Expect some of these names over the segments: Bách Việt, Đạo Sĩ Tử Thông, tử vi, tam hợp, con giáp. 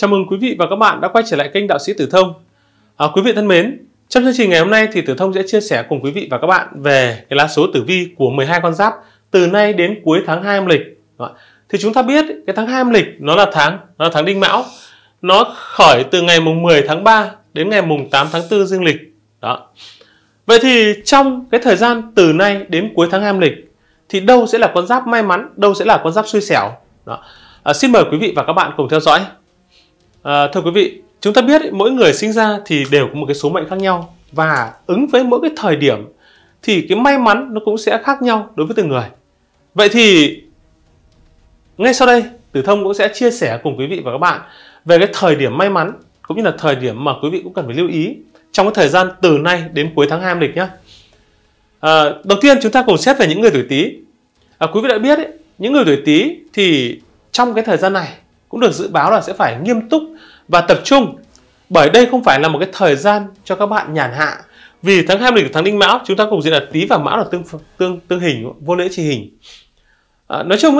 Chào mừng quý vị và các bạn đã quay trở lại kênh Đạo Sĩ Tử Thông. Quý vị thân mến, trong chương trình ngày hôm nay thì Tử Thông sẽ chia sẻ cùng quý vị và các bạn về cái lá số tử vi của 12 con giáp từ nay đến cuối tháng 2 âm lịch. Thì chúng ta biết cái tháng 2 âm lịch nó là tháng Đinh Mão. Nó khởi từ ngày mùng 10 tháng 3 đến ngày mùng 8 tháng 4 dương lịch. Đó. Vậy thì trong cái thời gian từ nay đến cuối tháng 2 âm lịch thì đâu sẽ là con giáp may mắn, đâu sẽ là con giáp xui xẻo. Đó. Xin mời quý vị và các bạn cùng theo dõi. Thưa quý vị, chúng ta biết mỗi người sinh ra thì đều có một cái số mệnh khác nhau, và ứng với mỗi cái thời điểm thì cái may mắn nó cũng sẽ khác nhau đối với từng người. Vậy thì ngay sau đây Tử Thông cũng sẽ chia sẻ cùng quý vị và các bạn về cái thời điểm may mắn, cũng như là thời điểm mà quý vị cũng cần phải lưu ý trong cái thời gian từ nay đến cuối tháng 2 âm lịch nhé. Đầu tiên chúng ta cùng xét về những người tuổi Tý. Quý vị đã biết những người tuổi Tý thì trong cái thời gian này cũng được dự báo là sẽ phải nghiêm túc và tập trung, bởi đây không phải là một cái thời gian cho các bạn nhàn hạ. Vì tháng 2 lịch tháng Đinh Mão, chúng ta cùng diễn là Tý và Mão là tương hình, vô lễ trì hình. Nói chung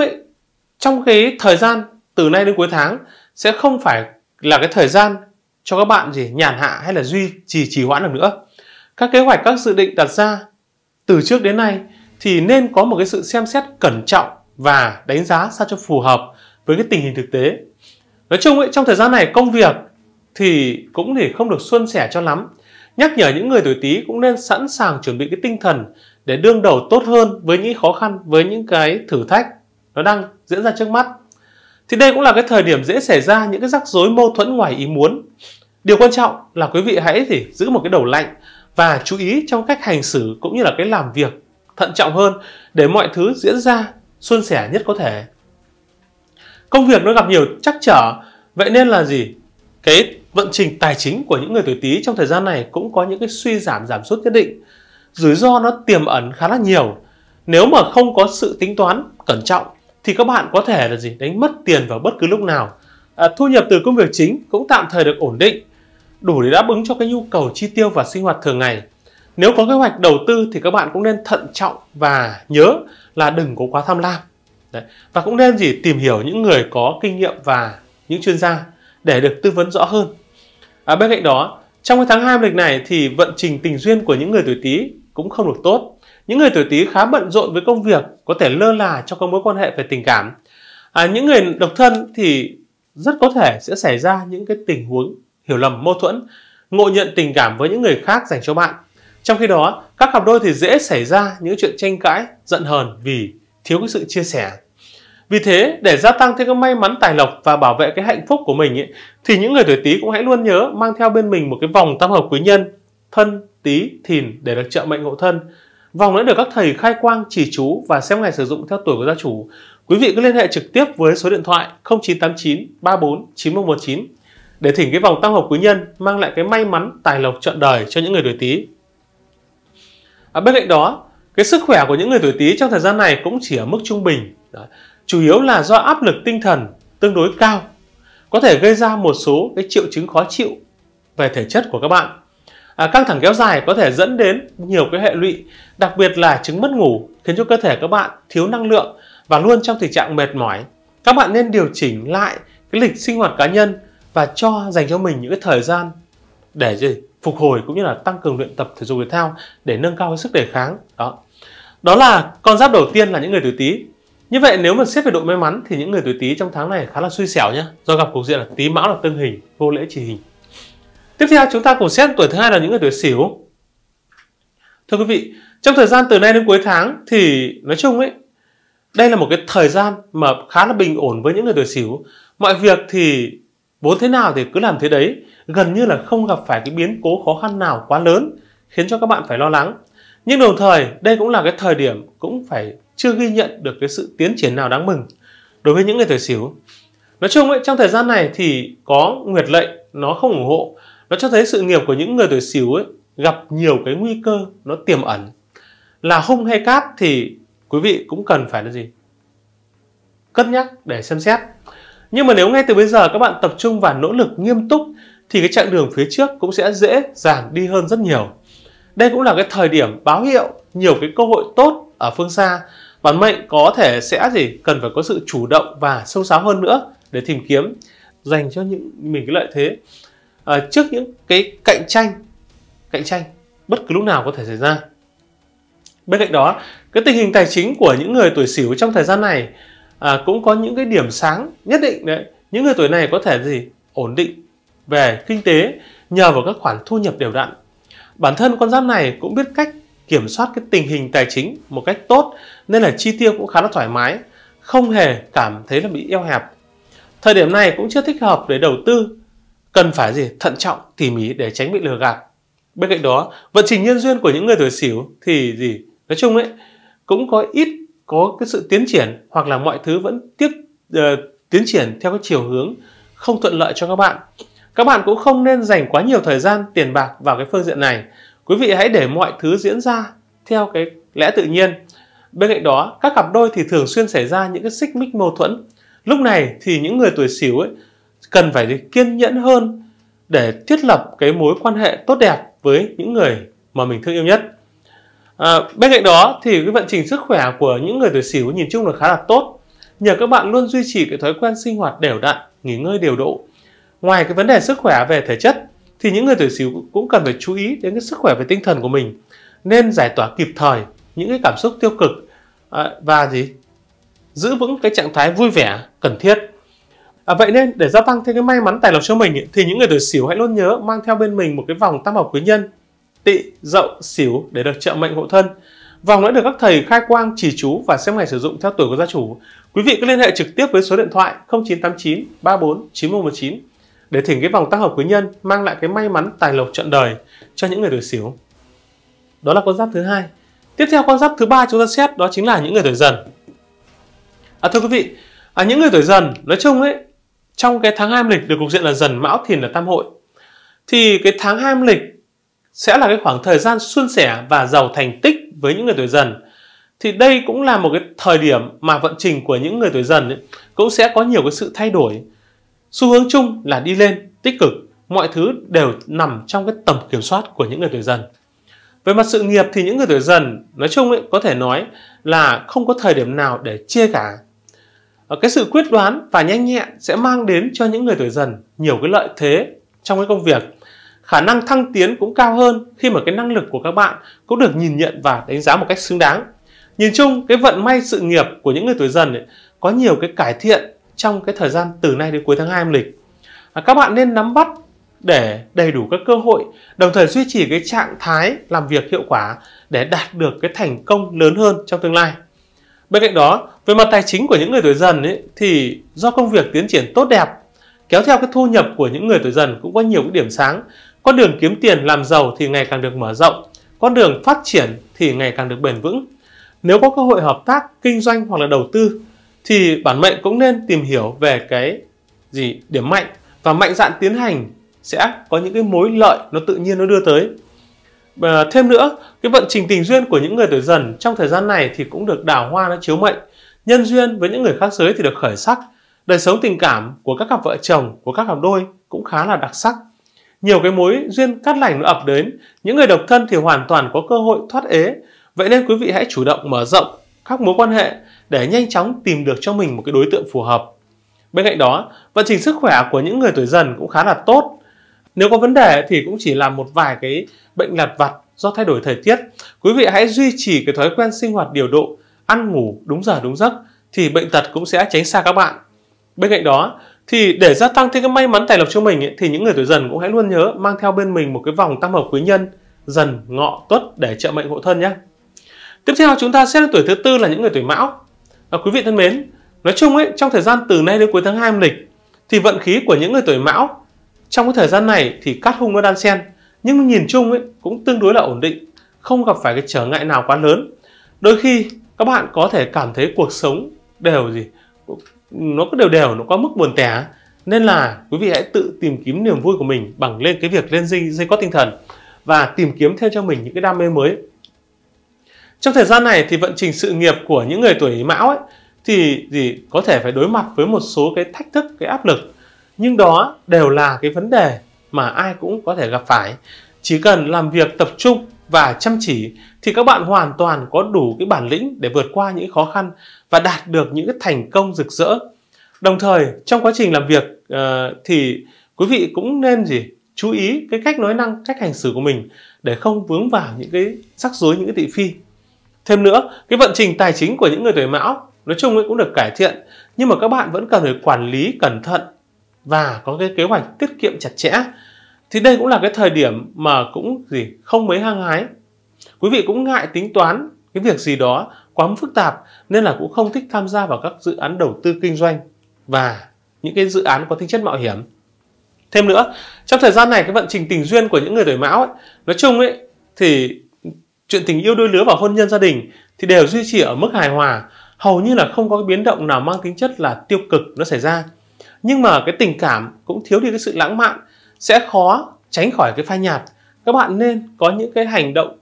trong cái thời gian từ nay đến cuối tháng sẽ không phải là cái thời gian cho các bạn nhàn hạ hay là duy trì hoãn được nữa. Các kế hoạch, các dự định đặt ra từ trước đến nay thì nên có một cái sự xem xét cẩn trọng và đánh giá sao cho phù hợp với cái tình hình thực tế. Nói chung trong thời gian này công việc thì cũng không được suôn sẻ cho lắm. Nhắc nhở những người tuổi Tý cũng nên sẵn sàng chuẩn bị cái tinh thần để đương đầu tốt hơn với những khó khăn, với những cái thử thách nó đang diễn ra trước mắt. Thì đây cũng là cái thời điểm dễ xảy ra những cái rắc rối, mâu thuẫn ngoài ý muốn. Điều quan trọng là quý vị hãy giữ một cái đầu lạnh và chú ý trong cách hành xử cũng như là cái làm việc thận trọng hơn để mọi thứ diễn ra suôn sẻ nhất có thể. Công việc nó gặp nhiều trắc trở, vậy nên là cái vận trình tài chính của những người tuổi Tý trong thời gian này cũng có những cái suy giảm, giảm sút nhất định. Rủi ro nó tiềm ẩn khá là nhiều. Nếu mà không có sự tính toán cẩn trọng thì các bạn có thể đánh mất tiền vào bất cứ lúc nào. Thu nhập từ công việc chính cũng tạm thời được ổn định, đủ để đáp ứng cho cái nhu cầu chi tiêu và sinh hoạt thường ngày. Nếu có kế hoạch đầu tư thì các bạn cũng nên thận trọng và nhớ là đừng có quá tham lam. Đấy. Và cũng nên tìm hiểu những người có kinh nghiệm và những chuyên gia để được tư vấn rõ hơn. Bên cạnh đó, trong cái tháng 2 âm lịch này thì vận trình tình duyên của những người tuổi Tý cũng không được tốt. Những người tuổi Tý khá bận rộn với công việc, có thể lơ là trong các mối quan hệ về tình cảm. Những người độc thân thì rất có thể sẽ xảy ra những cái tình huống hiểu lầm, mâu thuẫn, ngộ nhận tình cảm với những người khác dành cho bạn. Trong khi đó, các cặp đôi thì dễ xảy ra những chuyện tranh cãi, giận hờn vì thiếu cái sự chia sẻ. Vì thế, để gia tăng thêm cái may mắn tài lộc và bảo vệ cái hạnh phúc của mình thì những người tuổi Tý cũng hãy luôn nhớ mang theo bên mình một cái vòng tam hợp quý nhân Thân, Tý, Thìn để được trợ mệnh hộ thân. Vòng đã được các thầy khai quang chỉ chú và xem ngày sử dụng theo tuổi của gia chủ. Quý vị cứ liên hệ trực tiếp với số điện thoại 0989 34 9119 để thỉnh cái vòng tam hợp quý nhân mang lại cái may mắn tài lộc trọn đời cho những người tuổi Tý. Bên cạnh đó, cái sức khỏe của những người tuổi Tý trong thời gian này cũng chỉ ở mức trung bình. Đấy. Chủ yếu là do áp lực tinh thần tương đối cao, có thể gây ra một số cái triệu chứng khó chịu về thể chất của các bạn. Căng thẳng kéo dài có thể dẫn đến nhiều cái hệ lụy, đặc biệt là chứng mất ngủ, khiến cho cơ thể các bạn thiếu năng lượng và luôn trong tình trạng mệt mỏi. Các bạn nên điều chỉnh lại cái lịch sinh hoạt cá nhân và dành cho mình những cái thời gian để phục hồi cũng như là tăng cường luyện tập thể dục thể thao để nâng cao cái sức đề kháng. Đó là con giáp đầu tiên là những người tuổi Tý. Như vậy nếu mà xét về độ may mắn thì những người tuổi Tý trong tháng này khá là xui xẻo nhé, do gặp cục diện là Tý Mão là tương hình, vô lễ trì hình. Tiếp theo chúng ta cùng xét tuổi thứ hai là những người tuổi Sửu. Thưa quý vị, trong thời gian từ nay đến cuối tháng thì nói chung đây là một cái thời gian mà khá là bình ổn với những người tuổi Sửu. Mọi việc thì vốn thế nào thì cứ làm thế đấy, gần như là không gặp phải cái biến cố khó khăn nào quá lớn khiến cho các bạn phải lo lắng. Nhưng đồng thời đây cũng là cái thời điểm cũng phải chưa ghi nhận được cái sự tiến triển nào đáng mừng đối với những người tuổi Sửu. Nói chung trong thời gian này thì có nguyệt lệnh nó không ủng hộ, nó cho thấy sự nghiệp của những người tuổi Sửu gặp nhiều cái nguy cơ nó tiềm ẩn. Là hung hay cát thì quý vị cũng cần phải cất nhắc để xem xét. Nhưng mà nếu ngay từ bây giờ các bạn tập trung và nỗ lực nghiêm túc thì cái chặng đường phía trước cũng sẽ dễ dàng đi hơn rất nhiều. Đây cũng là cái thời điểm báo hiệu nhiều cái cơ hội tốt ở phương xa. Bản mệnh có thể sẽ cần phải có sự chủ động và sâu sáo hơn nữa để tìm kiếm. dành cho những mình cái lợi thế trước những cái cạnh tranh bất cứ lúc nào có thể xảy ra. Bên cạnh đó, cái tình hình tài chính của những người tuổi Sửu trong thời gian này cũng có những cái điểm sáng nhất định đấy. Những người tuổi này có thể gì ổn định về kinh tế nhờ vào các khoản thu nhập đều đặn. Bản thân con giáp này cũng biết cách kiểm soát cái tình hình tài chính một cách tốt, nên là chi tiêu cũng khá là thoải mái, không hề cảm thấy là bị eo hẹp. Thời điểm này cũng chưa thích hợp để đầu tư, cần phải gì thận trọng tỉ mỉ để tránh bị lừa gạt. Bên cạnh đó, vận trình nhân duyên của những người tuổi Sửu thì gì nói chung ấy cũng có ít có cái sự tiến triển, hoặc là mọi thứ vẫn tiếp tiến triển theo cái chiều hướng không thuận lợi cho các bạn. Các bạn cũng không nên dành quá nhiều thời gian, tiền bạc vào cái phương diện này. Quý vị hãy để mọi thứ diễn ra theo cái lẽ tự nhiên. Bên cạnh đó, các cặp đôi thì thường xuyên xảy ra những cái xích mích mâu thuẫn. Lúc này thì những người tuổi Sửu ấy cần phải kiên nhẫn hơn để thiết lập cái mối quan hệ tốt đẹp với những người mà mình thương yêu nhất. Bên cạnh đó thì cái vận trình sức khỏe của những người tuổi Sửu nhìn chung là khá là tốt, nhờ các bạn luôn duy trì cái thói quen sinh hoạt đều đặn, nghỉ ngơi điều độ. Ngoài cái vấn đề sức khỏe về thể chất thì những người tuổi Sửu cũng cần phải chú ý đến cái sức khỏe về tinh thần của mình, nên giải tỏa kịp thời những cái cảm xúc tiêu cực và giữ vững cái trạng thái vui vẻ cần thiết. Vậy nên để gia tăng thêm cái may mắn tài lộc cho mình thì những người tuổi Sửu hãy luôn nhớ mang theo bên mình một cái vòng tam hợp quý nhân Tỵ, Dậu, Sửu để được trợ mệnh hộ thân. Vòng đã được các thầy khai quang, chỉ chú và xem ngày sử dụng theo tuổi của gia chủ. Quý vị cứ liên hệ trực tiếp với số điện thoại 0989 34 9119 để thỉnh cái vòng tam hợp quý nhân mang lại cái may mắn tài lộc trọn đời cho những người tuổi Sửu. Đó là con giáp thứ hai. Tiếp theo con giáp thứ ba chúng ta xét đó chính là những người tuổi Dần. Thưa quý vị, những người tuổi Dần nói chung ấy, trong cái tháng 2 âm lịch được cục diện là Dần, Mão, Thìn là tam hội, thì cái tháng 2 âm lịch sẽ là cái khoảng thời gian suôn sẻ và giàu thành tích với những người tuổi Dần. Thì đây cũng là một cái thời điểm mà vận trình của những người tuổi Dần ấy, cũng sẽ có nhiều cái sự thay đổi. Xu hướng chung là đi lên, tích cực, mọi thứ đều nằm trong cái tầm kiểm soát của những người tuổi Dần. Về mặt sự nghiệp thì những người tuổi Dần nói chung ấy, có thể nói là không có thời điểm nào để chê cả. Cái sự quyết đoán và nhanh nhẹn sẽ mang đến cho những người tuổi Dần nhiều cái lợi thế trong cái công việc. Khả năng thăng tiến cũng cao hơn khi mà cái năng lực của các bạn cũng được nhìn nhận và đánh giá một cách xứng đáng. Nhìn chung, cái vận may sự nghiệp của những người tuổi Dần ấy, có nhiều cái cải thiện trong cái thời gian từ nay đến cuối tháng 2 âm lịch. Các bạn nên nắm bắt để đầy đủ các cơ hội, đồng thời duy trì cái trạng thái làm việc hiệu quả để đạt được cái thành công lớn hơn trong tương lai. Bên cạnh đó, về mặt tài chính của những người tuổi Dần ấy, thì do công việc tiến triển tốt đẹp, kéo theo cái thu nhập của những người tuổi Dần cũng có nhiều cái điểm sáng. Con đường kiếm tiền làm giàu thì ngày càng được mở rộng, con đường phát triển thì ngày càng được bền vững. Nếu có cơ hội hợp tác, kinh doanh hoặc là đầu tư thì bản mệnh cũng nên tìm hiểu về cái điểm mạnh và mạnh dạn tiến hành, sẽ có những cái mối lợi nó tự nhiên nó đưa tới. Thêm nữa, cái vận trình tình duyên của những người tuổi Dần trong thời gian này thì cũng được đào hoa nó chiếu mệnh, nhân duyên với những người khác giới thì được khởi sắc. Đời sống tình cảm của các cặp vợ chồng, của các cặp đôi cũng khá là đặc sắc. Nhiều cái mối duyên cát lành nó ập đến, những người độc thân thì hoàn toàn có cơ hội thoát ế. Vậy nên quý vị hãy chủ động mở rộng các mối quan hệ để nhanh chóng tìm được cho mình một cái đối tượng phù hợp. Bên cạnh đó, vận trình sức khỏe của những người tuổi Dần cũng khá là tốt. Nếu có vấn đề thì cũng chỉ là một vài cái bệnh lặt vặt do thay đổi thời tiết. Quý vị hãy duy trì cái thói quen sinh hoạt điều độ, ăn ngủ đúng giờ đúng giấc thì bệnh tật cũng sẽ tránh xa các bạn. Bên cạnh đó thì để gia tăng thêm cái may mắn tài lộc cho mình ấy, thì những người tuổi Dần cũng hãy luôn nhớ mang theo bên mình một cái vòng tam hợp quý nhân Dần, Ngọ, Tuất để trợ mệnh hộ thân nhé. Tiếp theo chúng ta sẽ đến tuổi thứ tư là những người tuổi Mão. Quý vị thân mến, nói chung ấy, trong thời gian từ nay đến cuối tháng 2 âm lịch thì vận khí của những người tuổi Mão trong cái thời gian này thì cát hung nó đan xen, nhưng nhìn chung ấy, cũng tương đối là ổn định, không gặp phải cái trở ngại nào quá lớn. Đôi khi các bạn có thể cảm thấy cuộc sống đều nó cứ đều đều, nó có mức buồn tẻ, nên là quý vị hãy tự tìm kiếm niềm vui của mình bằng cái việc lên dây có tinh thần và tìm kiếm theo cho mình những cái đam mê mới. Trong thời gian này thì vận trình sự nghiệp của những người tuổi Mão ấy, thì có thể phải đối mặt với một số cái thách thức, cái áp lực, nhưng đó đều là cái vấn đề mà ai cũng có thể gặp phải. Chỉ cần làm việc tập trung và chăm chỉ thì các bạn hoàn toàn có đủ cái bản lĩnh để vượt qua những khó khăn và đạt được những cái thành công rực rỡ. Đồng thời, trong quá trình làm việc, thì quý vị cũng nên chú ý cái cách nói năng, cách hành xử của mình để không vướng vào những cái rắc rối, những cái thị phi. Thêm nữa, cái vận trình tài chính của những người tuổi Mão nói chung ấy cũng được cải thiện, nhưng mà các bạn vẫn cần phải quản lý cẩn thận và có cái kế hoạch tiết kiệm chặt chẽ. Thì đây cũng là cái thời điểm mà cũng không mấy hăng hái. Quý vị cũng ngại tính toán cái việc gì đó quá phức tạp nên là cũng không thích tham gia vào các dự án đầu tư kinh doanh và những cái dự án có tính chất mạo hiểm. Thêm nữa, trong thời gian này cái vận trình tình duyên của những người tuổi Mão nói chung thì chuyện tình yêu đôi lứa và hôn nhân gia đình thì đều duy trì ở mức hài hòa, hầu như là không có cái biến động nào mang tính chất là tiêu cực nó xảy ra. Nhưng mà cái tình cảm cũng thiếu đi cái sự lãng mạn, sẽ khó tránh khỏi cái phai nhạt. Các bạn nên có những cái hành động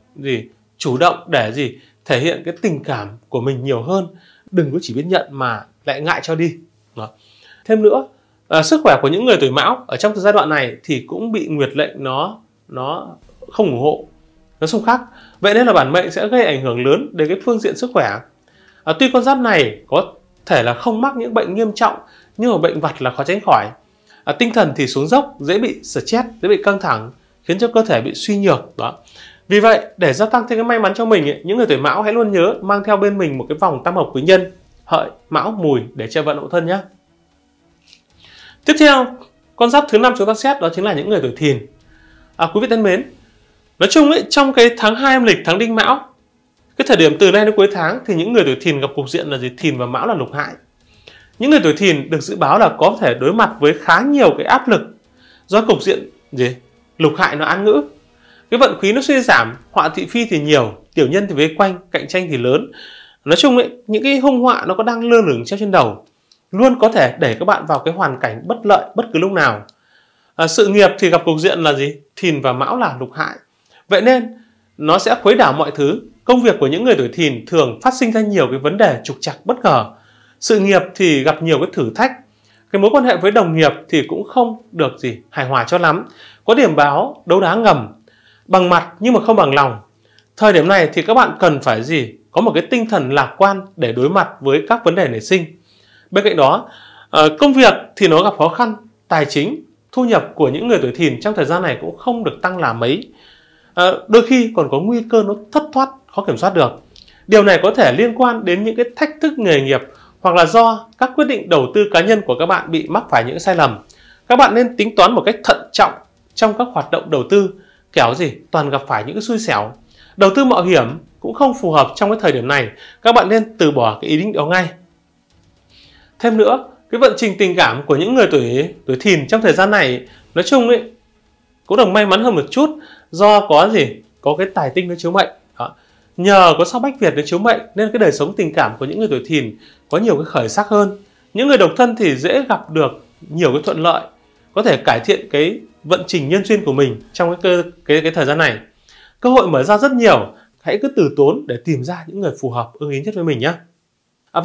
chủ động để thể hiện cái tình cảm của mình nhiều hơn, đừng có chỉ biết nhận mà lại ngại cho đi. Đó. Thêm nữa, sức khỏe của những người tuổi Mão ở trong giai đoạn này thì cũng bị nguyệt lệnh nó không ủng hộ, nó xung khắc. Vậy nên là bản mệnh sẽ gây ảnh hưởng lớn đến cái phương diện sức khỏe. Tuy con giáp này có thể là không mắc những bệnh nghiêm trọng, nhưng mà bệnh vặt là khó tránh khỏi. Tinh thần thì xuống dốc, dễ bị stress, dễ bị căng thẳng, khiến cho cơ thể bị suy nhược. Đó. Vì vậy, để gia tăng thêm cái may mắn cho mình, những người tuổi Mão hãy luôn nhớ mang theo bên mình một cái vòng tam hợp quý nhân Hợi, Mão, Mùi để che vận hộ thân nhé. Tiếp theo, con giáp thứ 5 chúng ta xét đó chính là những người tuổi Thìn. Quý vị thân mến, nói chung trong cái tháng 2 âm lịch, tháng Đinh Mão, cái thời điểm từ nay đến cuối tháng thì những người tuổi Thìn gặp cục diện là Thìn và Mão là lục hại. Những người tuổi Thìn được dự báo là có thể đối mặt với khá nhiều cái áp lực do cục diện lục hại nó án ngữ. Cái vận khí nó suy giảm, họa thị phi thì nhiều, tiểu nhân thì vây quanh, cạnh tranh thì lớn. Nói chung những cái hung họa nó có đang lơ lửng treo trên đầu, luôn có thể đẩy các bạn vào cái hoàn cảnh bất lợi bất cứ lúc nào. Sự nghiệp thì gặp cục diện là Thìn và Mão là lục hại. Vậy nên nó sẽ khuấy đảo mọi thứ. Công việc của những người tuổi Thìn thường phát sinh ra nhiều cái vấn đề trục trặc bất ngờ. Sự nghiệp thì gặp nhiều cái thử thách. Cái mối quan hệ với đồng nghiệp thì cũng không được hài hòa cho lắm. Có điểm báo đấu đá ngầm, bằng mặt nhưng mà không bằng lòng. Thời điểm này thì các bạn cần phải có một cái tinh thần lạc quan để đối mặt với các vấn đề nảy sinh. Bên cạnh đó, công việc thì nó gặp khó khăn, tài chính, thu nhập của những người tuổi Thìn trong thời gian này cũng không được tăng là mấy. Đôi khi còn có nguy cơ nó thất thoát, khó kiểm soát được. Điều này có thể liên quan đến những cái thách thức nghề nghiệp hoặc là do các quyết định đầu tư cá nhân của các bạn bị mắc phải những sai lầm. Các bạn nên tính toán một cách thận trọng trong các hoạt động đầu tư, kẻo toàn gặp phải những cái xui xẻo. Đầu tư mạo hiểm cũng không phù hợp trong cái thời điểm này, các bạn nên từ bỏ cái ý định đó ngay. Thêm nữa, cái vận trình tình cảm của những người tuổi Thìn trong thời gian này nói chung cũng được may mắn hơn một chút do có cái tài tinh nó chiếu mệnh. Đó. Nhờ có sao Bách Việt nó chiếu mệnh nên cái đời sống tình cảm của những người tuổi Thìn có nhiều cái khởi sắc hơn. Những người độc thân thì dễ gặp được nhiều cái thuận lợi, có thể cải thiện cái vận trình nhân duyên của mình trong cái thời gian này. Cơ hội mở ra rất nhiều, hãy cứ từ tốn để tìm ra những người phù hợp ưng ý nhất với mình nhé.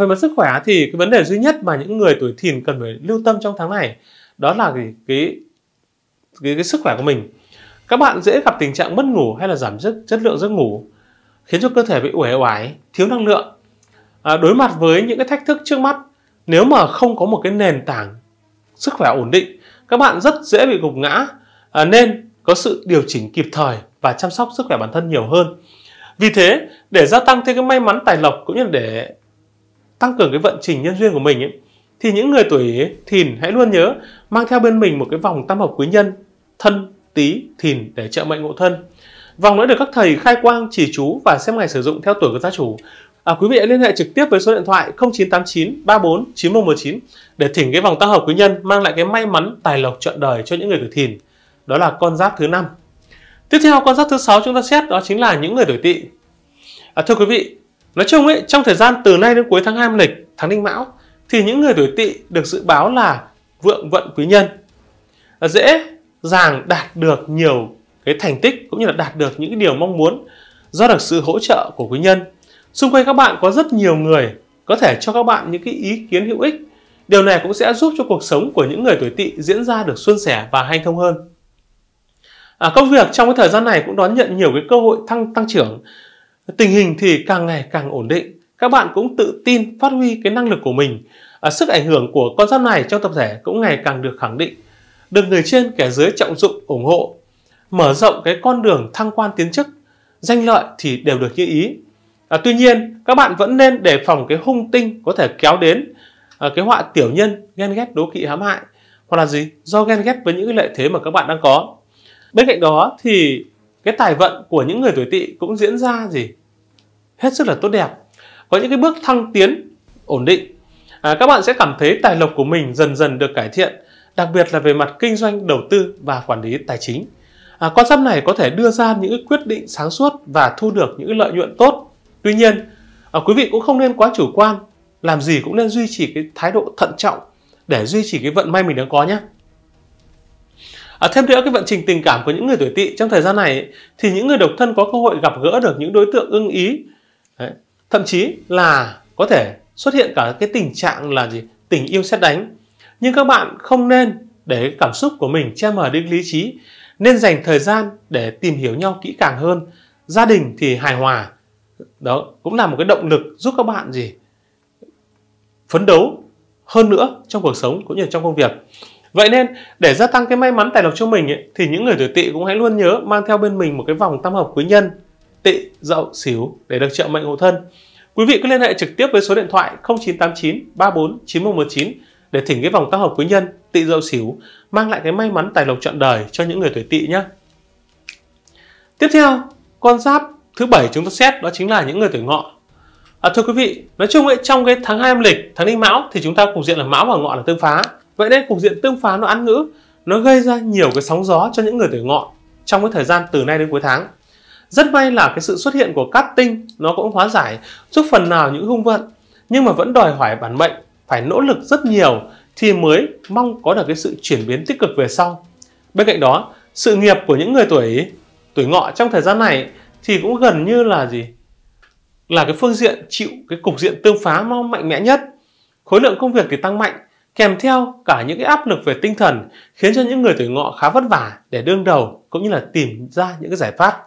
Về mặt sức khỏe thì cái vấn đề duy nhất mà những người tuổi Thìn cần phải lưu tâm trong tháng này đó là cái sức khỏe của mình. Các bạn dễ gặp tình trạng mất ngủ hay là giảm chất lượng giấc ngủ, khiến cho cơ thể bị uể oải, thiếu năng lượng. Đối mặt với những cái thách thức trước mắt, nếu mà không có một cái nền tảng sức khỏe ổn định, các bạn rất dễ bị gục ngã. Nên có sự điều chỉnh kịp thời và chăm sóc sức khỏe bản thân nhiều hơn. Vì thế, để gia tăng thêm cái may mắn tài lộc cũng như để tăng cường cái vận trình nhân duyên của mình thì những người tuổi Thìn hãy luôn nhớ mang theo bên mình một cái vòng tam hợp quý nhân Thân, Tý, Thìn để trợ mệnh ngộ thân. Vòng đã được các thầy khai quang chỉ chú và xem ngày sử dụng theo tuổi của gia chủ. Quý vị hãy liên hệ trực tiếp với số điện thoại 0989 34 9119 để thỉnh cái vòng tam hợp quý nhân mang lại cái may mắn tài lộc trọn đời cho những người tuổi Thìn. Đó là con giáp thứ 5. Tiếp theo, con giáp thứ 6 chúng ta xét đó chính là những người tuổi Tỵ. Thưa quý vị, nói chung trong thời gian từ nay đến cuối tháng 2 âm lịch, tháng Đinh Mão thì những người tuổi Tỵ được dự báo là vượng vận quý nhân, dễ dàng đạt được nhiều cái thành tích cũng như là đạt được những điều mong muốn do được sự hỗ trợ của quý nhân. Xung quanh các bạn có rất nhiều người có thể cho các bạn những cái ý kiến hữu ích. Điều này cũng sẽ giúp cho cuộc sống của những người tuổi Tỵ diễn ra được suôn sẻ và hanh thông hơn. Công việc trong cái thời gian này cũng đón nhận nhiều cái cơ hội tăng trưởng. Tình hình thì càng ngày càng ổn định. Các bạn cũng tự tin phát huy cái năng lực của mình. Sức ảnh hưởng của con giáp này trong tập thể cũng ngày càng được khẳng định, được người trên kẻ dưới trọng dụng ủng hộ, mở rộng cái con đường thăng quan tiến chức, danh lợi thì đều được như ý. Tuy nhiên, các bạn vẫn nên đề phòng cái hung tinh có thể kéo đến cái họa tiểu nhân, ghen ghét, đố kỵ, hãm hại, hoặc là gì do ghen ghét với những lợi thế mà các bạn đang có. Bên cạnh đó thì cái tài vận của những người tuổi Tỵ cũng diễn ra gì hết sức là tốt đẹp, có những cái bước thăng tiến ổn định. Các bạn sẽ cảm thấy tài lộc của mình dần dần được cải thiện, đặc biệt là về mặt kinh doanh, đầu tư và quản lý tài chính. Con giáp này có thể đưa ra những quyết định sáng suốt và thu được những lợi nhuận tốt. Tuy nhiên, quý vị cũng không nên quá chủ quan, làm gì cũng nên duy trì cái thái độ thận trọng để duy trì cái vận may mình đang có nhé. Thêm nữa, cái vận trình tình cảm của những người tuổi Tỵ trong thời gian này thì những người độc thân có cơ hội gặp gỡ được những đối tượng ưng ý. Đấy. Thậm chí là có thể xuất hiện cả cái tình trạng là gì tình yêu sét đánh. Nhưng các bạn không nên để cảm xúc của mình che mờ đi lý trí, nên dành thời gian để tìm hiểu nhau kỹ càng hơn. Gia đình thì hài hòa, đó cũng là một cái động lực giúp các bạn gì phấn đấu hơn nữa trong cuộc sống cũng như trong công việc. Vậy nên để gia tăng cái may mắn tài lộc cho mình ấy, thì những người tuổi Tỵ cũng hãy luôn nhớ mang theo bên mình một cái vòng tam hợp quý nhân Tỵ, Dậu, Sửu để được trợ mệnh hộ thân. Quý vị cứ liên hệ trực tiếp với số điện thoại 0989 34 9119 để thỉnh cái vòng tam hợp quý nhân Tỵ, Dậu, Sửu mang lại cái may mắn tài lộc trọn đời cho những người tuổi Tỵ nhé. Tiếp theo, con giáp thứ 7 chúng ta xét đó chính là những người tuổi Ngọ. Thưa quý vị, nói chung ấy, trong cái tháng 2 âm lịch, tháng Đinh Mão thì chúng ta cục diện là Mão và Ngọ là tương phá. Vậy nên cục diện tương phá nó ăn ngữ, nó gây ra nhiều cái sóng gió cho những người tuổi Ngọ trong cái thời gian từ nay đến cuối tháng. Rất may là cái sự xuất hiện của cát tinh nó cũng hóa giải giúp phần nào những hung vận, nhưng mà vẫn đòi hỏi bản mệnh phải nỗ lực rất nhiều thì mới mong có được cái sự chuyển biến tích cực về sau. Bên cạnh đó, sự nghiệp của những người tuổi Ngọ trong thời gian này thì cũng gần như là gì là cái phương diện chịu cái cục diện tương phá nó mạnh mẽ nhất. Khối lượng công việc thì tăng mạnh, kèm theo cả những cái áp lực về tinh thần khiến cho những người tuổi Ngọ khá vất vả để đương đầu cũng như là tìm ra những cái giải pháp.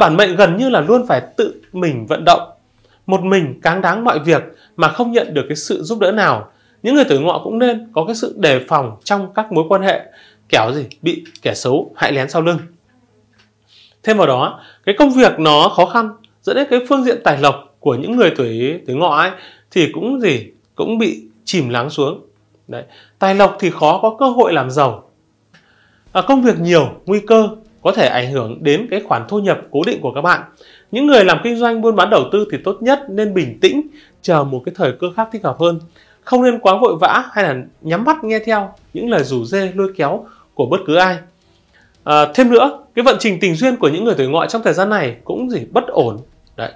Bản mệnh gần như là luôn phải tự mình vận động, một mình cáng đáng mọi việc mà không nhận được cái sự giúp đỡ nào. Những người tuổi Ngọ cũng nên có cái sự đề phòng trong các mối quan hệ, kẻo gì bị kẻ xấu hại lén sau lưng. Thêm vào đó, cái công việc nó khó khăn dẫn đến cái phương diện tài lộc của những người tuổi Ngọ ấy thì cũng bị chìm lắng xuống. Đấy. Tài lộc thì khó có cơ hội làm giàu. Công việc nhiều, nguy cơ có thể ảnh hưởng đến cái khoản thu nhập cố định của các bạn. Những người làm kinh doanh, buôn bán, đầu tư thì tốt nhất nên bình tĩnh, chờ một cái thời cơ khác thích hợp hơn. Không nên quá vội vã hay là nhắm mắt nghe theo những lời rủ rê lôi kéo của bất cứ ai. Thêm nữa, cái vận trình tình duyên của những người tuổi Ngọ trong thời gian này cũng bất ổn. Đấy.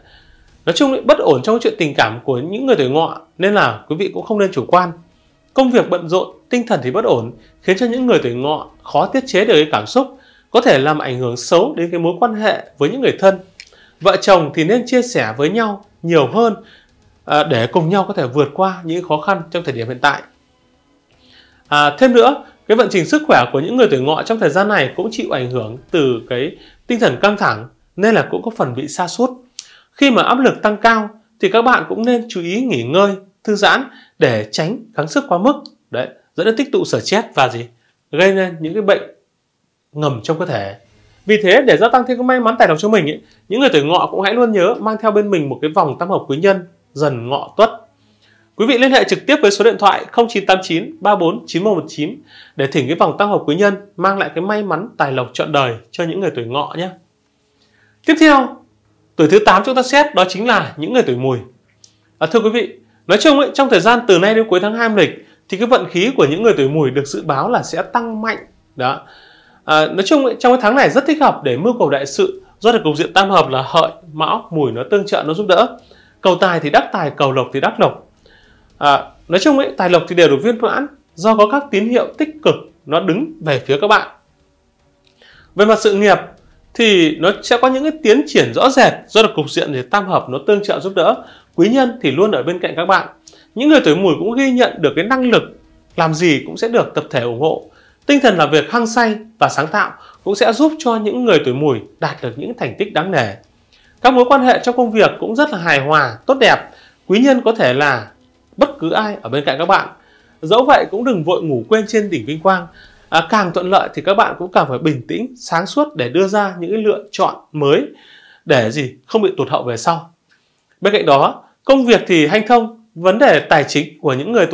Nói chung bất ổn trong chuyện tình cảm của những người tuổi Ngọ, nên là quý vị cũng không nên chủ quan. Công việc bận rộn, tinh thần thì bất ổn khiến cho những người tuổi Ngọ khó tiết chế được cái cảm xúc, có thể làm ảnh hưởng xấu đến cái mối quan hệ với những người thân. Vợ chồng thì nên chia sẻ với nhau nhiều hơn để cùng nhau có thể vượt qua những khó khăn trong thời điểm hiện tại. Thêm nữa, cái vận trình sức khỏe của những người tuổi Ngọ trong thời gian này cũng chịu ảnh hưởng từ cái tinh thần căng thẳng, nên là cũng có phần bị sa sút. Khi mà áp lực tăng cao thì các bạn cũng nên chú ý nghỉ ngơi, thư giãn để tránh gắng sức quá mức. Đấy, dẫn đến tích tụ sở chết và gây nên những cái bệnh ngầm trong cơ thể. Vì thế, để gia tăng thêm cái may mắn tài lộc cho mình ấy, những người tuổi Ngọ cũng hãy luôn nhớ mang theo bên mình một cái vòng tam hợp quý nhân Dần, Ngọ, Tuất. Quý vị liên hệ trực tiếp với số điện thoại 0989 34 9119 để thỉnh cái vòng tam hợp quý nhân mang lại cái may mắn tài lộc trọn đời cho những người tuổi Ngọ nhé. Tiếp theo, tuổi thứ 8 chúng ta xét đó chính là những người tuổi Mùi. Thưa quý vị, nói chung ấy, trong thời gian từ nay đến cuối tháng 2 âm lịch thì cái vận khí của những người tuổi Mùi được dự báo là sẽ tăng mạnh. Đó. Nói chung ấy, trong cái tháng này rất thích hợp để mưu cầu đại sự, do được cục diện tam hợp là Hợi, Mão, Mùi nó tương trợ, nó giúp đỡ. Cầu tài thì đắc tài, cầu lộc thì đắc lộc. Nói chung ấy, tài lộc thì đều được viên mãn do có các tín hiệu tích cực nó đứng về phía các bạn. Về mặt sự nghiệp thì nó sẽ có những cái tiến triển rõ rệt, do được cục diện thì tam hợp nó tương trợ giúp đỡ, quý nhân thì luôn ở bên cạnh các bạn. Những người tuổi Mùi cũng ghi nhận được cái năng lực làm gì cũng sẽ được tập thể ủng hộ. Tinh thần làm việc hăng say và sáng tạo cũng sẽ giúp cho những người tuổi Mùi đạt được những thành tích đáng nể. Các mối quan hệ trong công việc cũng rất là hài hòa, tốt đẹp. Quý nhân có thể là bất cứ ai ở bên cạnh các bạn. Dẫu vậy cũng đừng vội ngủ quên trên đỉnh vinh quang. Càng thuận lợi thì các bạn cũng càng phải bình tĩnh, sáng suốt để đưa ra những lựa chọn mới để gì không bị tụt hậu về sau. Bên cạnh đó, công việc thì hanh thông, vấn đề tài chính của những người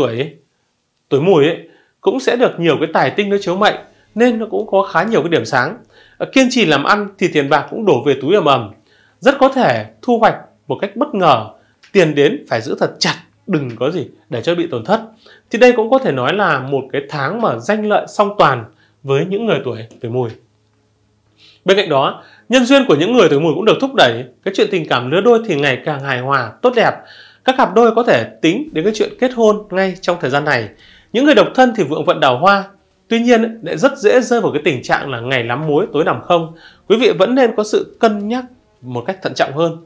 tuổi mùi ấy cũng sẽ được nhiều cái tài tinh nó chiếu mệnh, nên nó cũng có khá nhiều cái điểm sáng. Kiên trì làm ăn thì tiền bạc cũng đổ về túi ầm ầm, rất có thể thu hoạch một cách bất ngờ. Tiền đến phải giữ thật chặt, đừng có gì để cho bị tổn thất. Thì đây cũng có thể nói là một cái tháng mà danh lợi song toàn với những người tuổi mùi. Bên cạnh đó, nhân duyên của những người tuổi mùi cũng được thúc đẩy. Cái chuyện tình cảm lứa đôi thì ngày càng hài hòa, tốt đẹp. Các cặp đôi có thể tính đến cái chuyện kết hôn ngay trong thời gian này. Những người độc thân thì vượng vận đào hoa. Tuy nhiên lại rất dễ rơi vào cái tình trạng là ngày lắm muối tối nằm không. Quý vị vẫn nên có sự cân nhắc một cách thận trọng hơn.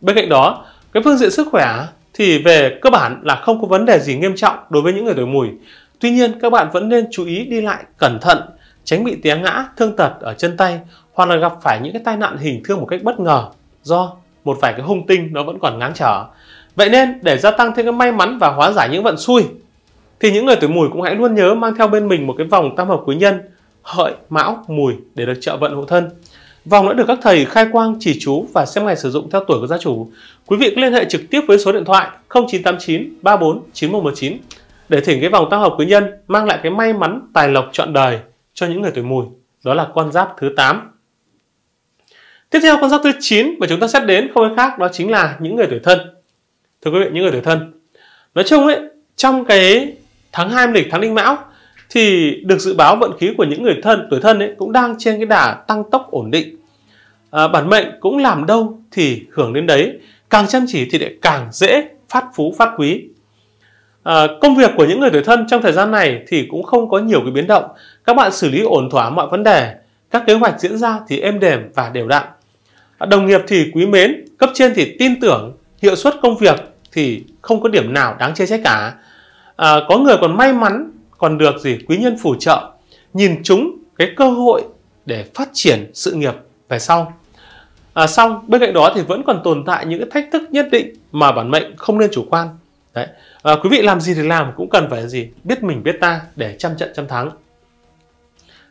Bên cạnh đó, cái phương diện sức khỏe thì về cơ bản là không có vấn đề gì nghiêm trọng đối với những người tuổi mùi. Tuy nhiên các bạn vẫn nên chú ý đi lại cẩn thận, tránh bị té ngã, thương tật ở chân tay, hoặc là gặp phải những cái tai nạn hình thương một cách bất ngờ do một vài cái hung tinh nó vẫn còn ngáng trở. Vậy nên để gia tăng thêm cái may mắn và hóa giải những vận xui thì những người tuổi mùi cũng hãy luôn nhớ mang theo bên mình một cái vòng tam hợp quý nhân Hợi, Mão, Mùi để được trợ vận hộ thân. Vòng đã được các thầy khai quang, chỉ chú và xem ngày sử dụng theo tuổi của gia chủ. Quý vị cứ liên hệ trực tiếp với số điện thoại 0989 34 9119 để thỉnh cái vòng tam hợp quý nhân mang lại cái may mắn tài lộc trọn đời cho những người tuổi mùi. Đó là con giáp thứ 8. Tiếp theo con giáp thứ 9 mà chúng ta xét đến không ai khác đó chính là những người tuổi thân. Thưa quý vị, những người tuổi thân nói chung ấy, trong cái tháng 2 âm lịch, tháng Đinh Mão thì được dự báo vận khí của những người tuổi thân ấy cũng đang trên cái đà tăng tốc ổn định. Bản mệnh cũng làm đâu thì hưởng đến đấy, càng chăm chỉ thì lại càng dễ phát phú phát quý. Công việc của những người tuổi thân trong thời gian này thì cũng không có nhiều cái biến động. Các bạn xử lý ổn thỏa mọi vấn đề, các kế hoạch diễn ra thì êm đềm và đều đặn. Đồng nghiệp thì quý mến, cấp trên thì tin tưởng, hiệu suất công việc thì không có điểm nào đáng chê trách cả. Có người còn may mắn còn được gì quý nhân phù trợ, nhìn chúng cái cơ hội để phát triển sự nghiệp về sau. Xong bên cạnh đó thì vẫn còn tồn tại những cái thách thức nhất định mà bản mệnh không nên chủ quan. Đấy. Quý vị làm gì thì làm cũng cần phải gì biết mình biết ta để trăm trận trăm thắng.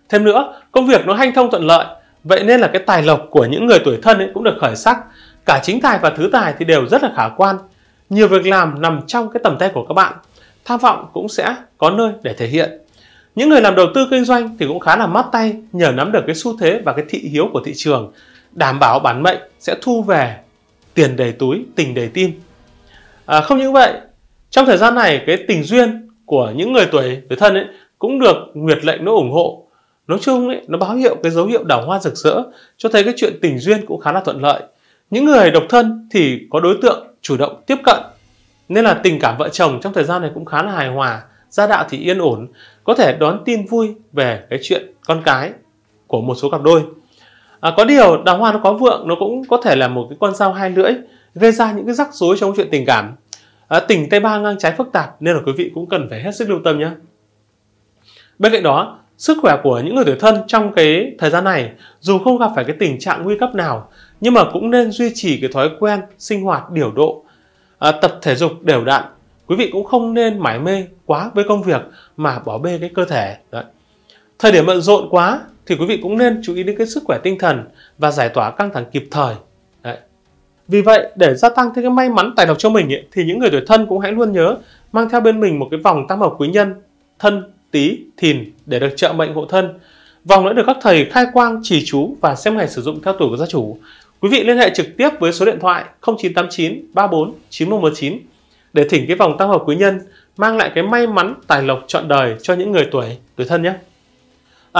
Thêm nữa, công việc nó hanh thông thuận lợi, vậy nên là cái tài lộc của những người tuổi thân ấy cũng được khởi sắc. Cả chính tài và thứ tài thì đều rất là khả quan. Nhiều việc làm nằm trong cái tầm tay của các bạn, tham vọng cũng sẽ có nơi để thể hiện. Những người làm đầu tư kinh doanh thì cũng khá là mát tay nhờ nắm được cái xu thế và cái thị hiếu của thị trường, đảm bảo bản mệnh sẽ thu về tiền đầy túi, tình đầy tim. Không những vậy, trong thời gian này cái tình duyên của những người tuổi thân ấy cũng được nguyệt lệnh nó ủng hộ. Nói chung ấy, nó báo hiệu cái dấu hiệu đào hoa rực rỡ, cho thấy cái chuyện tình duyên cũng khá là thuận lợi. Những người độc thân thì có đối tượng chủ động tiếp cận, nên là tình cảm vợ chồng trong thời gian này cũng khá là hài hòa, gia đạo thì yên ổn, có thể đón tin vui về cái chuyện con cái của một số cặp đôi. Có điều đào hoa nó có vượng, nó cũng có thể là một cái con dao hai lưỡi, gây ra những cái rắc rối trong chuyện tình cảm. Tình Tây Ba ngang trái phức tạp nên là quý vị cũng cần phải hết sức lưu tâm nhé. Bên cạnh đó, sức khỏe của những người tuổi thân trong cái thời gian này dù không gặp phải cái tình trạng nguy cấp nào, nhưng mà cũng nên duy trì cái thói quen sinh hoạt điều độ, tập thể dục đều đặn. Quý vị cũng không nên mải mê quá với công việc mà bỏ bê cái cơ thể. Đấy. Thời điểm bận rộn quá thì quý vị cũng nên chú ý đến cái sức khỏe tinh thần và giải tỏa căng thẳng kịp thời. Đấy. Vì vậy để gia tăng thêm cái may mắn tài lộc cho mình ấy, thì những người tuổi thân cũng hãy luôn nhớ mang theo bên mình một cái vòng tam hợp quý nhân Thân, Tý, Thìn để được trợ mệnh hộ thân. Vòng đã được các thầy khai quang, chỉ chú và xem ngày sử dụng theo tuổi của gia chủ. Quý vị liên hệ trực tiếp với số điện thoại 0989 34 9119 để thỉnh cái vòng tam hợp quý nhân mang lại cái may mắn tài lộc trọn đời cho những người tuổi thân nhé.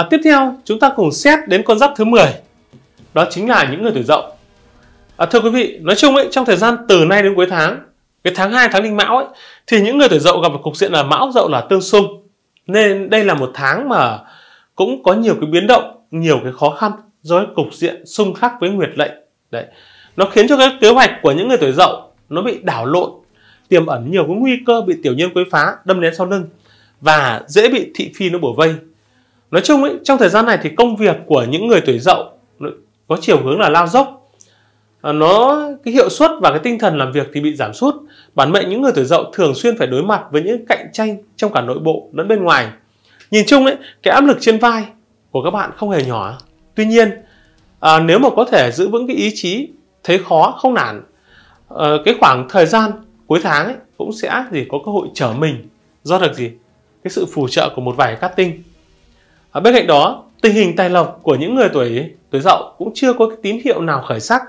Tiếp theo chúng ta cùng xét đến con giáp thứ 10, đó chính là những người tuổi Dậu. Thưa quý vị, nói chung ấy, trong thời gian từ nay đến cuối tháng, cái tháng 2 tháng Đinh Mão ấy, thì những người tuổi Dậu gặp một cục diện là Mão Dậu là tương xung, nên đây là một tháng mà cũng có nhiều cái biến động, nhiều cái khó khăn do cục diện xung khắc với nguyệt lệnh. Đấy. Nó khiến cho các kế hoạch của những người tuổi Dậu nó bị đảo lộn, tiềm ẩn nhiều cái nguy cơ bị tiểu nhân quấy phá, đâm đến sau lưng và dễ bị thị phi nó bủa vây. Nói chung ấy, trong thời gian này thì công việc của những người tuổi Dậu có chiều hướng là lao dốc. cái hiệu suất và cái tinh thần làm việc thì bị giảm sút. Bản mệnh những người tuổi Dậu thường xuyên phải đối mặt với những cạnh tranh trong cả nội bộ lẫn bên ngoài. Nhìn chung ấy, cái áp lực trên vai của các bạn không hề nhỏ. Tuy nhiên, nếu mà có thể giữ vững cái ý chí thấy khó không nản, cái khoảng thời gian cuối tháng ấy, cũng sẽ có cơ hội trở mình do được cái sự phù trợ của một vài cát tinh. Bên cạnh đó, tình hình tài lộc của những người tuổi Dậu cũng chưa có cái tín hiệu nào khởi sắc.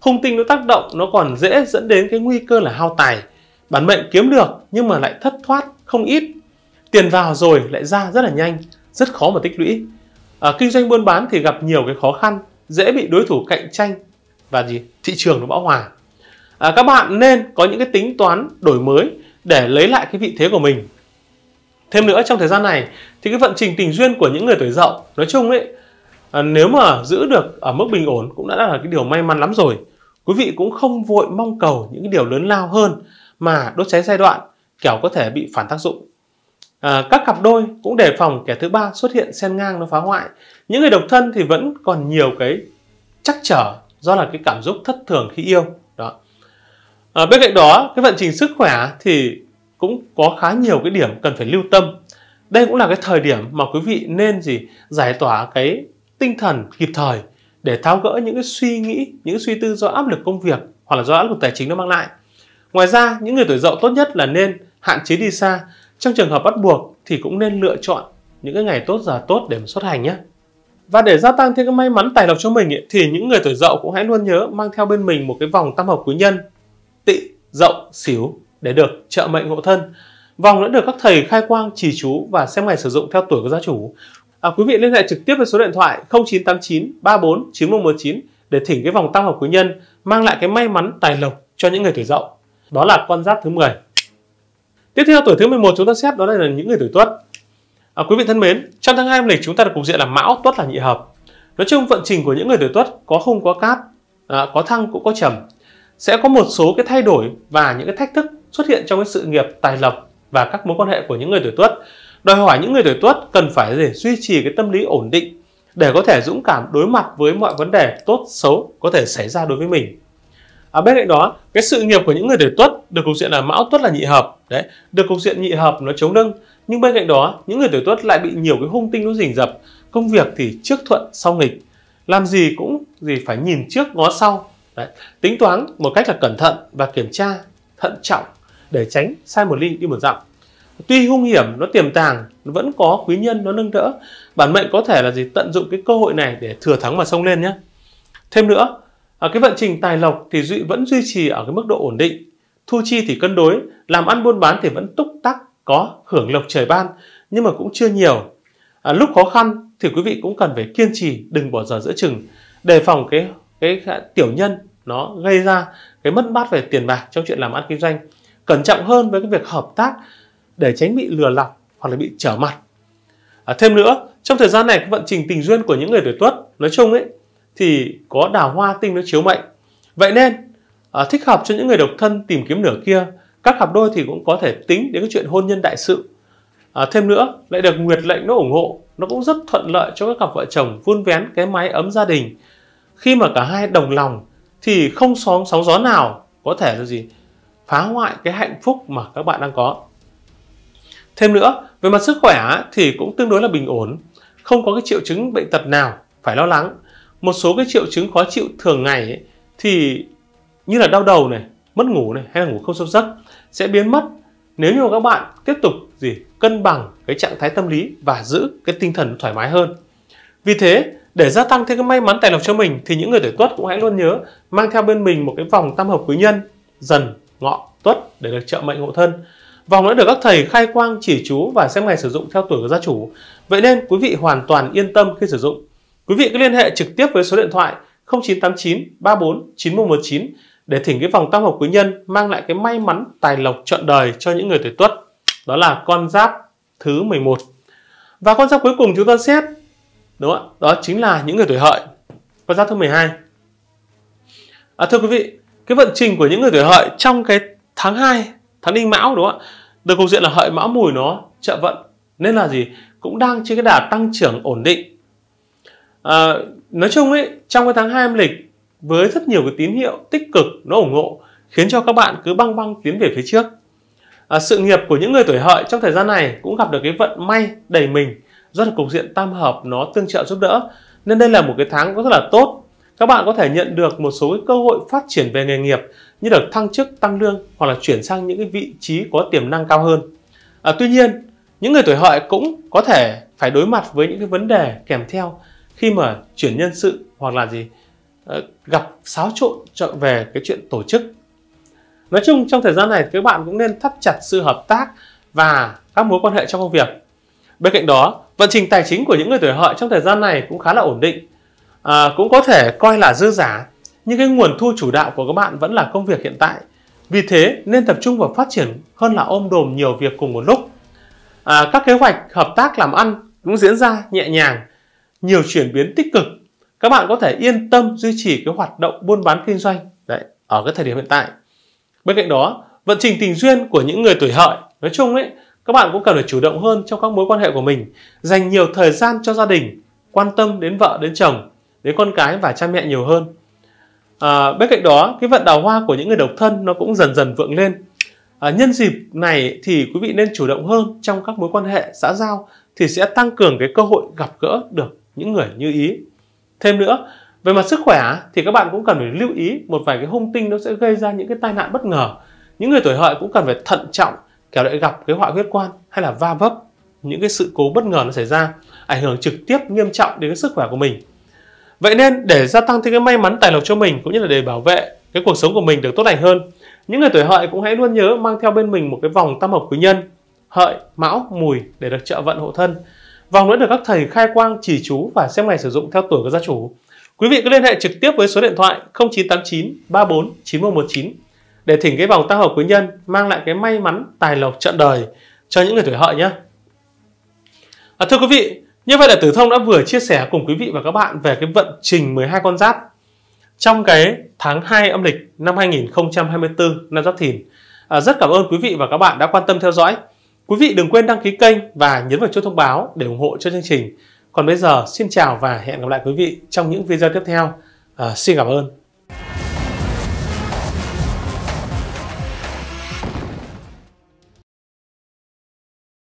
Hung tinh nó tác động, nó còn dễ dẫn đến cái nguy cơ là hao tài. Bản mệnh kiếm được nhưng mà lại thất thoát không ít. Tiền vào rồi lại ra rất là nhanh, rất khó mà tích lũy. Kinh doanh buôn bán thì gặp nhiều cái khó khăn, dễ bị đối thủ cạnh tranh và thị trường nó bão hòa. Các bạn nên có những cái tính toán đổi mới để lấy lại cái vị thế của mình. Thêm nữa, trong thời gian này thì cái vận trình tình duyên của những người tuổi Dậu nói chung ấy, nếu mà giữ được ở mức bình ổn cũng đã là cái điều may mắn lắm rồi. Quý vị cũng không vội mong cầu những cái điều lớn lao hơn mà đốt cháy giai đoạn, kẻo có thể bị phản tác dụng. Các cặp đôi cũng đề phòng kẻ thứ ba xuất hiện xen ngang nó phá hoại. Những người độc thân thì vẫn còn nhiều cái trắc trở do là cái cảm xúc thất thường khi yêu đó. Bên cạnh đó, cái vận trình sức khỏe thì cũng có khá nhiều cái điểm cần phải lưu tâm. Đây cũng là cái thời điểm mà quý vị nên giải tỏa cái tinh thần kịp thời để tháo gỡ những cái suy nghĩ, những suy tư do áp lực công việc hoặc là do áp lực tài chính nó mang lại. Ngoài ra, những người tuổi Dậu tốt nhất là nên hạn chế đi xa. Trong trường hợp bắt buộc thì cũng nên lựa chọn những cái ngày tốt giờ tốt để mà xuất hành nhé. Và để gia tăng thêm cái may mắn tài lộc cho mình ấy, thì những người tuổi Dậu cũng hãy luôn nhớ mang theo bên mình một cái vòng tam hợp quý nhân Tỵ, Dậu, Sửu để được trợ mệnh hộ thân. Vòng đã được các thầy khai quang trì chú và xem ngày sử dụng theo tuổi của gia chủ. Quý vị liên hệ trực tiếp với số điện thoại 0989 34 9119 để thỉnh cái vòng tam hợp quý nhân mang lại cái may mắn tài lộc cho những người tuổi Dậu. Đó là con giáp thứ 10. Tiếp theo, tuổi thứ 11 chúng ta xét đó là những người tuổi Tuất. Quý vị thân mến, trong tháng 2 âm lịch chúng ta được cục diện là Mão, Tuất là nhị hợp. Nói chung vận trình của những người tuổi Tuất có hung có cát, có thăng cũng có trầm. Sẽ có một số cái thay đổi và những cái thách thức xuất hiện trong cái sự nghiệp, tài lộc và các mối quan hệ của những người tuổi Tuất. Đòi hỏi những người tuổi Tuất cần phải duy trì cái tâm lý ổn định để có thể dũng cảm đối mặt với mọi vấn đề tốt xấu có thể xảy ra đối với mình. Bên cạnh đó, cái sự nghiệp của những người tuổi Tuất được cục diện là Mão, Tuất là nhị hợp đấy, được cục diện nhị hợp nó chống lưng, nhưng bên cạnh đó những người tuổi Tuất lại bị nhiều cái hung tinh nó rình rập. Công việc thì trước thuận sau nghịch, làm gì cũng phải nhìn trước ngó sau đấy. Tính toán một cách là cẩn thận và kiểm tra thận trọng để tránh sai một ly đi một dặm. Tuy hung hiểm nó tiềm tàng, nó vẫn có quý nhân nó nâng đỡ. Bản mệnh có thể là tận dụng cái cơ hội này để thừa thắng mà xông lên nhé. Thêm nữa, cái vận trình tài lộc thì vẫn duy trì ở cái mức độ ổn định. Thu chi thì cân đối, làm ăn buôn bán thì vẫn túc tắc, có hưởng lộc trời ban nhưng mà cũng chưa nhiều. Lúc khó khăn thì quý vị cũng cần phải kiên trì, đừng bỏ dở giữa chừng, đề phòng cái tiểu nhân nó gây ra cái mất mát về tiền bạc trong chuyện làm ăn kinh doanh. Cẩn trọng hơn với cái việc hợp tác để tránh bị lừa lọc hoặc là bị trở mặt. Thêm nữa, trong thời gian này cái vận trình tình duyên của những người tuổi Tuất nói chung ấy thì có đào hoa tinh nó chiếu mệnh. Vậy nên thích hợp cho những người độc thân tìm kiếm nửa kia. Các cặp đôi thì cũng có thể tính đến cái chuyện hôn nhân đại sự. Thêm nữa, lại được nguyệt lệnh nó ủng hộ, nó cũng rất thuận lợi cho các cặp vợ chồng vun vén cái mái ấm gia đình. Khi mà cả hai đồng lòng thì không sóng gió nào có thể phá hoại cái hạnh phúc mà các bạn đang có. Thêm nữa, về mặt sức khỏe thì cũng tương đối là bình ổn, không có cái triệu chứng bệnh tật nào phải lo lắng. Một số cái triệu chứng khó chịu thường ngày ấy, thì như là đau đầu này, mất ngủ này hay là ngủ không sâu giấc sẽ biến mất nếu như các bạn tiếp tục cân bằng cái trạng thái tâm lý và giữ cái tinh thần thoải mái hơn. Vì thế, để gia tăng thêm cái may mắn tài lộc cho mình thì những người tuổi Tuất cũng hãy luôn nhớ mang theo bên mình một cái vòng tam hợp quý nhân Dần, Ngọ, Tuất để được trợ mệnh hộ thân. Vòng đã được các thầy khai quang chỉ chú và xem ngày sử dụng theo tuổi của gia chủ. Vậy nên quý vị hoàn toàn yên tâm khi sử dụng. Quý vị cứ liên hệ trực tiếp với số điện thoại 0989 34 9119 để thỉnh cái vòng tam hợp quý nhân mang lại cái may mắn tài lộc trọn đời cho những người tuổi Tuất. Đó là con giáp thứ 11. Và con giáp cuối cùng chúng ta xét đúng không? Đó chính là những người tuổi Hợi. Con giáp thứ 12. Thưa quý vị, cái vận trình của những người tuổi Hợi trong cái tháng 2, tháng đinh Mão đúng không ạ? Được cục diện là Hợi Mão Mùi nó trợ vận nên là cũng đang trên cái đà tăng trưởng ổn định. Nói chung trong cái tháng 2 âm lịch với rất nhiều cái tín hiệu tích cực nó ủng hộ, khiến cho các bạn cứ băng băng tiến về phía trước. Sự nghiệp của những người tuổi Hợi trong thời gian này cũng gặp được cái vận may đầy mình do là cục diện tam hợp nó tương trợ giúp đỡ, nên đây là một cái tháng rất là tốt. Các bạn có thể nhận được một số cái cơ hội phát triển về nghề nghiệp, như được thăng chức, tăng lương hoặc là chuyển sang những cái vị trí có tiềm năng cao hơn. Tuy nhiên, những người tuổi Hợi cũng có thể phải đối mặt với những cái vấn đề kèm theo khi mà chuyển nhân sự hoặc là gặp xáo trộn về cái chuyện tổ chức. Nói chung trong thời gian này các bạn cũng nên thắt chặt sự hợp tác và các mối quan hệ trong công việc. Bên cạnh đó, vận trình tài chính của những người tuổi Hợi trong thời gian này cũng khá là ổn định, cũng có thể coi là dư giả, nhưng cái nguồn thu chủ đạo của các bạn vẫn là công việc hiện tại. Vì thế nên tập trung vào phát triển hơn là ôm đồm nhiều việc cùng một lúc. Các kế hoạch hợp tác làm ăn cũng diễn ra nhẹ nhàng, nhiều chuyển biến tích cực. Các bạn có thể yên tâm duy trì cái hoạt động buôn bán kinh doanh đấy ở cái thời điểm hiện tại. Bên cạnh đó, vận trình tình duyên của những người tuổi Hợi nói chung các bạn cũng cần phải chủ động hơn trong các mối quan hệ của mình, dành nhiều thời gian cho gia đình, quan tâm đến vợ, đến chồng, đến con cái và cha mẹ nhiều hơn. Bên cạnh đó, cái vận đào hoa của những người độc thân nó cũng dần dần vượng lên. Nhân dịp này thì quý vị nên chủ động hơn trong các mối quan hệ xã giao, thì sẽ tăng cường cái cơ hội gặp gỡ được những người như ý. Thêm nữa, về mặt sức khỏe thì các bạn cũng cần phải lưu ý một vài cái hung tinh nó sẽ gây ra những cái tai nạn bất ngờ. Những người tuổi Hợi cũng cần phải thận trọng, kẻo lại gặp cái họa huyết quan hay là va vấp những cái sự cố bất ngờ nó xảy ra, ảnh hưởng trực tiếp nghiêm trọng đến cái sức khỏe của mình. Vậy nên để gia tăng thêm cái may mắn tài lộc cho mình, cũng như là để bảo vệ cái cuộc sống của mình được tốt lành hơn, những người tuổi Hợi cũng hãy luôn nhớ mang theo bên mình một cái vòng tam hợp quý nhân Hợi, Mão, Mùi để được trợ vận hộ thân. Vòng đã được các thầy khai quang chỉ chú và xem ngày sử dụng theo tuổi của gia chủ. Quý vị cứ liên hệ trực tiếp với số điện thoại 0989 34 9119 để thỉnh cái vòng tam hợp quý nhân mang lại cái may mắn tài lộc trọn đời cho những người tuổi Hợi nhé. Thưa quý vị, như vậy là Tử Thông đã vừa chia sẻ cùng quý vị và các bạn về cái vận trình 12 con giáp trong cái tháng 2 âm lịch năm 2024 năm Giáp Thìn. Rất cảm ơn quý vị và các bạn đã quan tâm theo dõi. Quý vị đừng quên đăng ký kênh và nhấn vào chuông thông báo để ủng hộ cho chương trình. Còn bây giờ, xin chào và hẹn gặp lại quý vị trong những video tiếp theo. Xin cảm ơn.